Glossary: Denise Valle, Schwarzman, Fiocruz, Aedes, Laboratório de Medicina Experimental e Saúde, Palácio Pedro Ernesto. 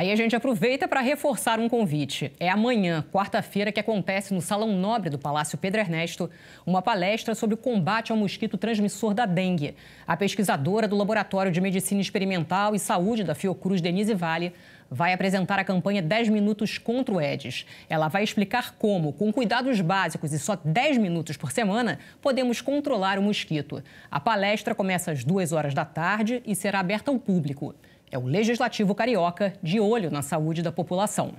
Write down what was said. Aí a gente aproveita para reforçar um convite. É amanhã, quarta-feira, que acontece no Salão Nobre do Palácio Pedro Ernesto uma palestra sobre o combate ao mosquito transmissor da dengue. A pesquisadora do Laboratório de Medicina Experimental e Saúde da Fiocruz, Denise Valle, vai apresentar a campanha 10 Minutos contra o Aedes. Ela vai explicar como, com cuidados básicos e só 10 minutos por semana, podemos controlar o mosquito. A palestra começa às 14h e será aberta ao público. É o Legislativo Carioca de olho na saúde da população.